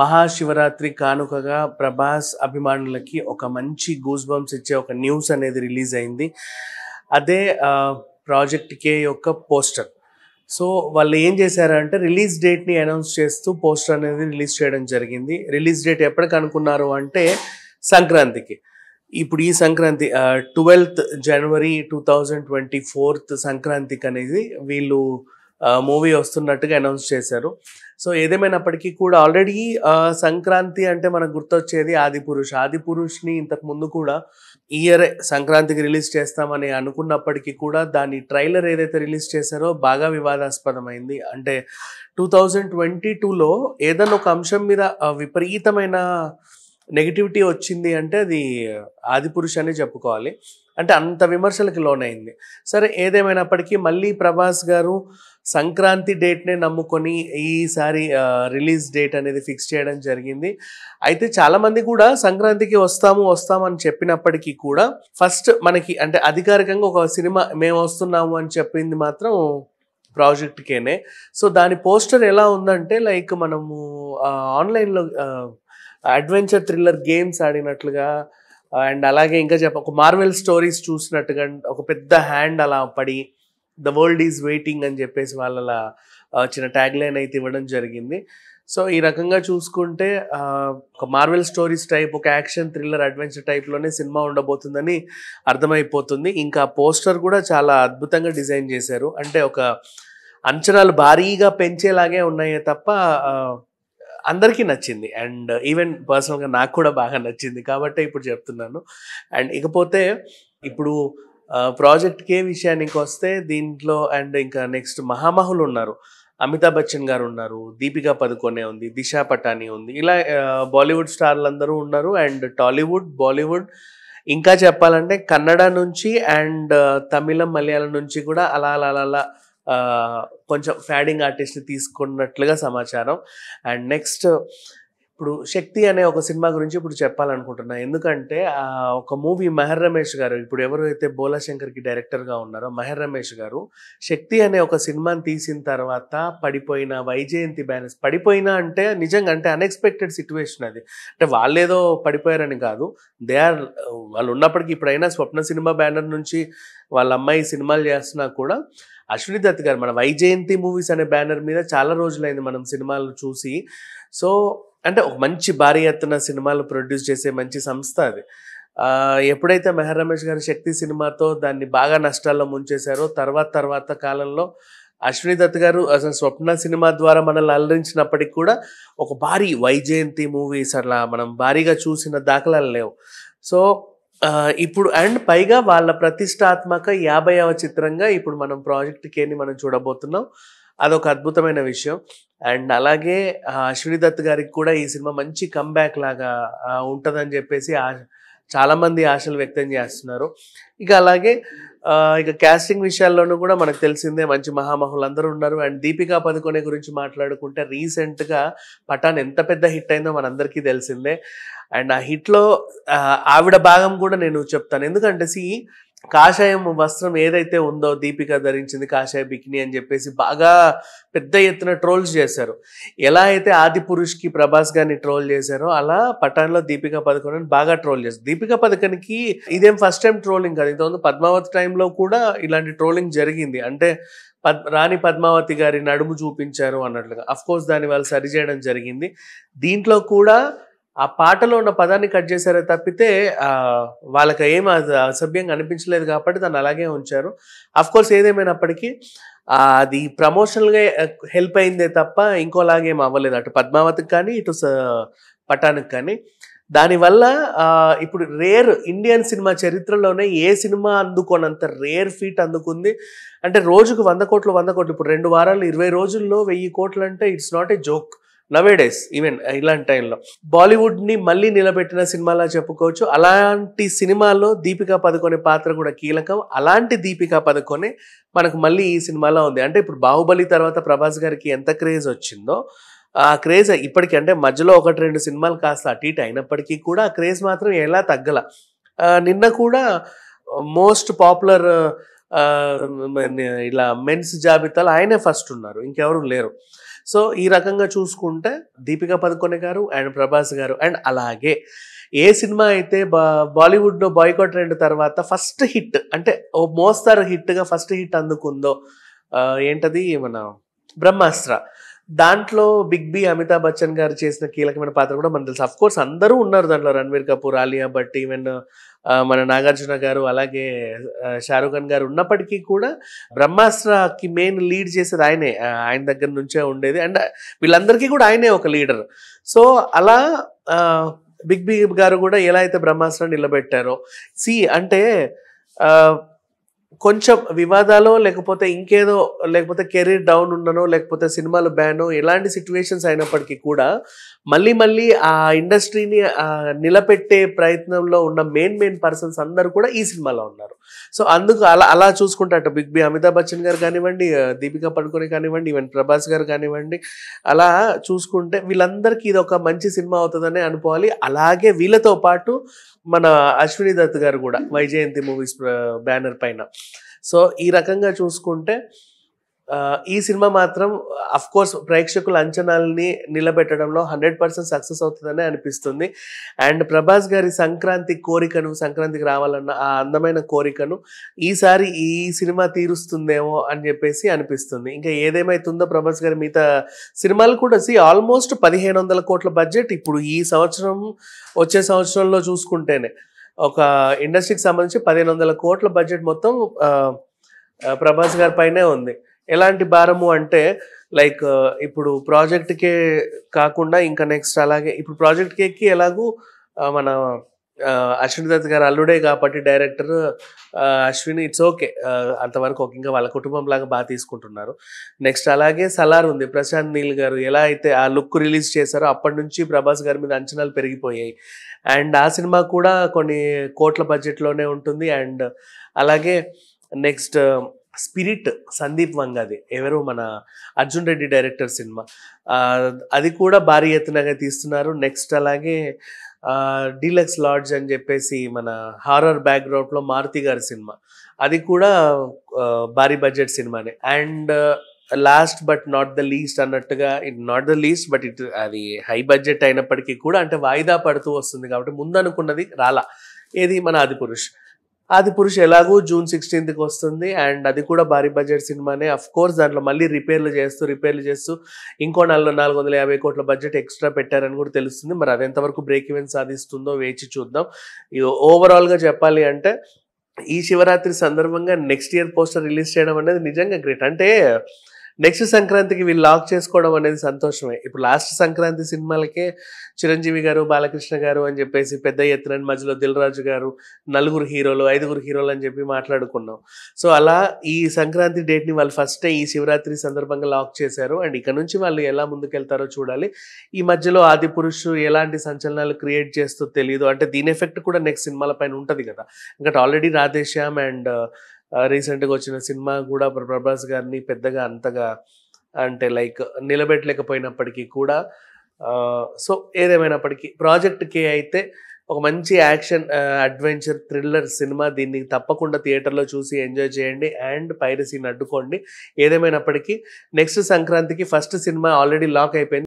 మహాశివరాత్రి కానుకగా ప్రభాస్ అభిమానులకి ఒక మంచి గూస్ బంప్స్ ఇచ్చే ఒక న్యూస్ అనేది రిలీజ్ అయింది. అదే ప్రాజెక్ట్ కే యొక్క పోస్టర్. సో వాళ్ళు ఏం చేశారంటే రిలీజ్ డేట్ని అనౌన్స్ చేస్తూ పోస్టర్ అనేది రిలీజ్ చేయడం జరిగింది. రిలీజ్ డేట్ ఎప్పటికి అనుకున్నారు అంటే సంక్రాంతికి. ఇప్పుడు ఈ సంక్రాంతి 12th January 2024 సంక్రాంతికి అనేది వీళ్ళు మూవీ వస్తున్నట్టుగా అనౌన్స్ చేశారు. సో ఏదేమైనప్పటికీ కూడా ఆల్రెడీ సంక్రాంతి అంటే మనకు గుర్తొచ్చేది ఆదిపురుష్. ఆదిపురుష్ని ఇంతకు ముందు కూడా ఇయర్ సంక్రాంతికి రిలీజ్ చేస్తామని అనుకున్నప్పటికీ కూడా దాని ట్రైలర్ ఏదైతే రిలీజ్ చేశారో బాగా వివాదాస్పదమైంది. అంటే 2022లో ఏదైనా ఒక అంశం మీద విపరీతమైన నెగిటివిటీ వచ్చింది అంటే అది ఆదిపురుష్ అని చెప్పుకోవాలి. అంటే అంత విమర్శలకు లోనైంది. సరే ఏదేమైనప్పటికీ మళ్ళీ ప్రభాస్ గారు సంక్రాంతి డేట్నే నమ్ముకొని ఈసారి రిలీజ్ డేట్ అనేది ఫిక్స్ చేయడం జరిగింది. అయితే చాలామంది కూడా సంక్రాంతికి వస్తామని చెప్పినప్పటికీ కూడా ఫస్ట్ మనకి అంటే అధికారికంగా ఒక సినిమా మేము వస్తున్నాము అని చెప్పింది మాత్రం ప్రాజెక్ట్ కేనే. సో దాని పోస్టర్ ఎలా ఉందంటే లైక్ మనము ఆన్లైన్లో అడ్వెంచర్ థ్రిల్లర్ గేమ్స్ ఆడినట్లుగా అండ్ అలాగే ఇంకా ఒక మార్వెల్ స్టోరీస్ చూసినట్టుగా ఒక పెద్ద హ్యాండ్ అలా పడి ద వరల్డ్ ఈజ్ వెయిటింగ్ అని చెప్పేసి వాళ్ళ చిన్న ట్యాగ్ లైన్ అయితే ఇవ్వడం జరిగింది. సో ఈ రకంగా చూసుకుంటే ఒక మార్వెల్ స్టోరీస్ టైప్ ఒక యాక్షన్ థ్రిల్లర్ అడ్వెంచర్ టైప్లోనే సినిమా ఉండబోతుందని అర్థమైపోతుంది. ఇంకా పోస్టర్ కూడా చాలా అద్భుతంగా డిజైన్ చేశారు. అంటే ఒక అంచనాలు భారీగా పెంచేలాగే ఉన్నాయే తప్ప అందరికీ నచ్చింది. అండ్ ఈవెన్ పర్సనల్గా నాకు కూడా బాగా నచ్చింది కాబట్టి ఇప్పుడు చెప్తున్నాను. అండ్ ఇకపోతే ఇప్పుడు ప్రాజెక్ట్ కే విషయానికి వస్తే దీంట్లో అండ్ ఇంకా నెక్స్ట్ మహామహులు ఉన్నారు. అమితాబ్ బచ్చన్ గారు ఉన్నారు, దీపికా పదుకొనే ఉంది, దిశా పటాని ఉంది, ఇలా బాలీవుడ్ స్టార్లు అందరూ ఉన్నారు. అండ్ టాలీవుడ్, బాలీవుడ్, ఇంకా చెప్పాలంటే కన్నడ నుంచి అండ్ తమిళం, మలయాళం నుంచి కూడా అలా అలా అలా కొంచెం ఫ్యాడింగ్ ఆర్టిస్ట్ని తీసుకున్నట్లుగా సమాచారం. అండ్ నెక్స్ట్ ఇప్పుడు శక్తి అనే ఒక సినిమా గురించి ఇప్పుడు చెప్పాలనుకుంటున్నాను. ఎందుకంటే ఒక మూవీ మహర్ రమేష్ గారు, ఇప్పుడు ఎవరైతే బోలా శంకర్కి డైరెక్టర్గా ఉన్నారో మహర్ రమేష్ గారు శక్తి అనే ఒక సినిమాని తీసిన తర్వాత పడిపోయిన వైజయంతి బ్యానర్స్ పడిపోయినా అంటే నిజంగా అంటే అన్ఎక్స్పెక్టెడ్ సిచ్యువేషన్ అది. అంటే వాళ్ళేదో పడిపోయారని కాదు, వాళ్ళు ఉన్నప్పటికీ ఇప్పుడైనా స్వప్న సినిమా బ్యానర్ నుంచి వాళ్ళ అమ్మాయి సినిమాలు చేస్తున్నా కూడా అశ్విని దత్ గారు మన వైజయంతి మూవీస్ అనే బ్యానర్ మీద చాలా రోజులైంది మనం సినిమాలు చూసి. సో అంటే ఒక మంచి భారీ ఎత్తున సినిమాలు ప్రొడ్యూస్ చేసే మంచి సంస్థ అది. ఎప్పుడైతే మెహర్ రమేష్ గారి శక్తి సినిమాతో దాన్ని బాగా నష్టాల్లో ముంచేశారో తర్వాత కాలంలో అశ్విని దత్ గారు అసలు స్వప్న సినిమా ద్వారా మనల్ని అలరించినప్పటికి కూడా ఒక భారీ వైజయంతి మూవీస్ అట్లా మనం భారీగా చూసిన దాఖలాలు లేవు. సో ఇప్పుడు అండ్ పైగా వాళ్ళ ప్రతిష్టాత్మక 50వ చిత్రంగా ఇప్పుడు మనం ప్రాజెక్ట్ కేని మనం చూడబోతున్నాం. అదొక అద్భుతమైన విషయం. అండ్ అలాగే అశ్విని దత్ గారికి కూడా ఈ సినిమా మంచి కంబ్యాక్ లాగా ఉంటుందని చెప్పేసి చాలామంది ఆశలు వ్యక్తం చేస్తున్నారు. ఇక అలాగే ఇక క్యాస్టింగ్ విషయాల్లోనూ కూడా మనకు తెలిసిందే మంచి మహామహులు అందరూ ఉన్నారు. అండ్ దీపికా పదుకొనే గురించి మాట్లాడుకుంటే రీసెంట్గా పఠాన్ ఎంత పెద్ద హిట్ అయిందో మనందరికీ తెలిసిందే. అండ్ ఆ హిట్లో ఆవిడ భాగం కూడా నేను చెప్తాను. ఎందుకంటే కాషాయం వస్త్రం ఏదైతే ఉందో దీపిక ధరించింది కాషాయ బికినీ అని చెప్పేసి బాగా పెద్ద ఎత్తున ట్రోల్స్ చేశారు. ఎలా అయితే ఆదిపురుష్కి ప్రభాస్ గారిని ట్రోల్ చేశారో అలా పఠాన్లో దీపికా పదుకొనని బాగా ట్రోల్ చేశారు. దీపికా పదుకొనికి ఇదేం ఫస్ట్ టైం ట్రోలింగ్ కాదు, ఇంతకుముందు పద్మావతి టైంలో కూడా ఇలాంటి ట్రోలింగ్ జరిగింది. అంటే రాణి పద్మావతి గారి నడుము చూపించారు అన్నట్లుగా. అఫ్కోర్స్ దాన్ని వాళ్ళు సరిచేయడం జరిగింది. దీంట్లో కూడా ఆ పాటలో ఉన్న పదాన్ని కట్ చేశారే తప్పితే వాళ్ళకి ఏం అసభ్యంగా అనిపించలేదు కాబట్టి దాన్ని అలాగే ఉంచారు. అఫ్కోర్స్ ఏదేమైనప్పటికీ అది ప్రమోషనల్గా హెల్ప్ అయిందే తప్ప ఇంకోలాగా ఏం అవ్వలేదు అటు పద్మావతికి కానీ ఇటు పటానికి కానీ. దానివల్ల ఇప్పుడు రేర్ ఇండియన్ సినిమా చరిత్రలోనే ఏ సినిమా అందుకోనంత రేర్ ఫీట్ అందుకుంది. అంటే రోజుకు 100 కోట్లు ఇప్పుడు 2 వారాలు 20 రోజుల్లో 1000 కోట్లు అంటే it's not a joke nowadays. Even ఇలాంటి టైంలో బాలీవుడ్ని మళ్ళీ నిలబెట్టిన సినిమాలా చెప్పుకోవచ్చు. అలాంటి సినిమాలో దీపికా పదుకొనే పాత్ర కూడా కీలకం. అలాంటి దీపికా పదుకొనే మనకు మళ్ళీ ఈ సినిమాలో ఉంది. అంటే ఇప్పుడు బాహుబలి తర్వాత ప్రభాస్ గారికి ఎంత క్రేజ్ వచ్చిందో ఆ క్రేజ్ ఇప్పటికీ అంటే మధ్యలో 1-2 సినిమాలు కాస్త అటు ఇటు అయినప్పటికీ కూడా ఆ క్రేజ్ మాత్రం ఎలా తగ్గల. నిన్న కూడా మోస్ట్ పాపులర్ ఇలా మెన్స్ జాబితాలో ఆయనే ఫస్ట్ ఉన్నారు, ఇంకెవరూ లేరు. సో ఈ రకంగా చూసుకుంటే దీపికా పదుకొనే గారు అండ్ ప్రభాస్ గారు అండ్ అలాగే ఏ సినిమా అయితే బాలీవుడ్లో బాయ్కాట్ ట్రెండ్ తర్వాత ఫస్ట్ హిట్ అంటే ఓ మోస్తారు హిట్గా ఫస్ట్ హిట్ అందుకుందో ఏంటది మన బ్రహ్మాస్త్ర. దాంట్లో బిగ్ బి అమితాబ్ బచ్చన్ గారు చేసిన కీలకమైన పాత్ర కూడా మనకు తెలుసు. అఫ్ కోర్స్ అందరూ ఉన్నారు దాంట్లో, రణ్వీర్ కపూర్, ఆలియా భట్, ఈవెన్ మన నాగార్జున గారు, అలాగే షారుఖ్ ఖాన్ గారు ఉన్నప్పటికీ కూడా బ్రహ్మాస్త్రకి మెయిన్ లీడ్ చేసేది ఆయనే, ఆయన దగ్గర నుంచే ఉండేది. అండ్ వీళ్ళందరికీ కూడా ఆయనే ఒక లీడర్. సో అలా బిగ్ బి గారు కూడా ఎలా అయితే బ్రహ్మాస్త్ర నిలబెట్టారో, అంటే కొంచెం వివాదాలో లేకపోతే ఇంకేదో లేకపోతే కెరీర్ డౌన్ ఉన్ననో లేకపోతే సినిమాలు బ్యానో ఎలాంటి సిచ్యువేషన్స్ అయినప్పటికీ కూడా మళ్ళీ మళ్ళీ ఆ ఇండస్ట్రీని నిలబెట్టే ప్రయత్నంలో ఉన్న మెయిన్ మెయిన్ పర్సన్స్ అందరూ కూడా ఈ సినిమాలో ఉన్నారు. సో అందుకు అలా చూసుకుంటారట బిగ్ బి అమితాబ్ బచ్చన్ గారు కానివ్వండి, దీపికా పడుకొని కానివ్వండి, ఈవెన్ ప్రభాస్ గారు కానివ్వండి, అలా చూసుకుంటే వీళ్ళందరికీ ఇది ఒక మంచి సినిమా అవుతుందని అనుకోవాలి. అలాగే వీళ్ళతో పాటు మన అశ్విని దత్ గారు కూడా వైజయంతి మూవీస్ బ్యానర్ పైన. సో ఈ రకంగా చూసుకుంటే ఈ సినిమా మాత్రం అఫ్ కోర్స్ ప్రేక్షకుల అంచనాలని నిలబెట్టడంలో 100% సక్సెస్ అవుతుందని అనిపిస్తుంది. అండ్ ప్రభాస్ గారి సంక్రాంతి కోరికను, సంక్రాంతికి రావాలన్న ఆ అందమైన కోరికను ఈసారి ఈ సినిమా తీరుస్తుందేమో అని చెప్పేసి అనిపిస్తుంది. ఇంకా ఏదేమైతుందో ప్రభాస్ గారి మిగతా సినిమాలు కూడా ఆల్మోస్ట్ 1500 కోట్ల బడ్జెట్ ఇప్పుడు ఈ సంవత్సరం వచ్చే సంవత్సరంలో చూసుకుంటేనే ఒక ఇండస్ట్రీకి సంబంధించి 1500 కోట్ల బడ్జెట్ మొత్తం ప్రభాస్ గారి పైనే ఉంది. ఎలాంటి భారము అంటే లైక్ ఇప్పుడు ప్రాజెక్ట్ కే కాకుండా ఇంకా నెక్స్ట్ అలాగే ఇప్పుడు ప్రాజెక్ట్ కేకి ఎలాగూ మన అశ్విని దత్ గారు అల్లుడే కాబట్టి డైరెక్టర్ అశ్విని, ఇట్స్ ఓకే, అంతవరకు ఓకే, ఇంకా వాళ్ళ కుటుంబం లాగా బాగా తీసుకుంటున్నారు. నెక్స్ట్ అలాగే సలార్ ఉంది, ప్రశాంత్ నీల్ గారు ఎలా అయితే ఆ లుక్ రిలీజ్ చేశారో అప్పటి నుంచి ప్రభాస్ గారి మీద అంచనాలు పెరిగిపోయాయి. అండ్ ఆ సినిమా కూడా కొన్ని కోట్ల బడ్జెట్లోనే ఉంటుంది. అండ్ అలాగే నెక్స్ట్ స్పిరిట్, సందీప్ వంగాది, ఎవరు మన అర్జున్ రెడ్డి డైరెక్టర్ సినిమా, అది కూడా భారీ ఎత్తునగా తీస్తున్నారు. నెక్స్ట్ అలాగే డీలక్స్ లాడ్జ్ అని చెప్పేసి మన హారర్ బ్యాక్గ్రౌండ్లో మారుతి గారి సినిమా, అది కూడా భారీ బడ్జెట్ సినిమానే. And last but not the least అన్నట్టుగా, it not the least but it అది హై బడ్జెట్ అయినప్పటికీ కూడా అంటే వాయిదా పడుతూ వస్తుంది కాబట్టి ముందు అనుకున్నది రాలా, ఏది మన ఆదిపురుష్. ఆదిపురుష్ ఎలాగూ జూన్ 16కి వస్తుంది అండ్ అది కూడా భారీ బడ్జెట్ సినిమానే. అఫ్ కోర్స్ దాంట్లో మళ్ళీ రిపేర్లు చేస్తూ ఇంకో 450 కోట్ల బడ్జెట్ ఎక్స్ట్రా పెట్టారని కూడా తెలుస్తుంది. మరి అది ఎంతవరకు బ్రేక్ ఈవెన్ సాధిస్తుందో వేచి చూద్దాం. ఓవరాల్గా చెప్పాలి అంటే ఈ శివరాత్రి సందర్భంగా నెక్స్ట్ ఇయర్ పోస్టర్ రిలీజ్ చేయడం అనేది నిజంగా గ్రేట్. అంటే నెక్స్ట్ సంక్రాంతికి వీళ్ళు లాక్ చేసుకోవడం అనేది సంతోషమే. ఇప్పుడు లాస్ట్ సంక్రాంతి సినిమాలకే చిరంజీవి గారు, బాలకృష్ణ గారు అని చెప్పేసి పెద్ద ఎత్తున, మధ్యలో దిల్ రాజు గారు, 4 హీరోలు 5 హీరోలు అని చెప్పి మాట్లాడుకున్నాం. సో అలా ఈ సంక్రాంతి డేట్ని వాళ్ళు ఫస్టే ఈ శివరాత్రి సందర్భంగా లాక్ చేశారు. అండ్ ఇక్కడ నుంచి వాళ్ళు ఎలా ముందుకెళ్తారో చూడాలి. ఈ మధ్యలో ఆదిపురుష్ ఎలాంటి సంచలనాలు క్రియేట్ చేస్తూ తెలియదు. అంటే దీని ఎఫెక్ట్ కూడా నెక్స్ట్ సినిమాల పైన ఉంటుంది కదా. ఇంకా ఆల్రెడీ రాధేశ్యామ్ అండ్ రీసెంట్గా వచ్చిన సినిమా కూడా ప్రభాస్ గారిని పెద్దగా అంతగా అంటే లైక్ నిలబెట్టలేకపోయినప్పటికీ కూడా సో ఏదేమైనప్పటికీ ప్రాజెక్ట్ కే అయితే ఒక మంచి యాక్షన్ అడ్వెంచర్ థ్రిల్లర్ సినిమా. దీన్ని తప్పకుండా థియేటర్లో చూసి ఎంజాయ్ చేయండి అండ్ పైరసీని అడ్డుకోండి. ఏదేమైనప్పటికీ నెక్స్ట్ సంక్రాంతికి ఫస్ట్ సినిమా ఆల్రెడీ లాక్ అయిపోయింది.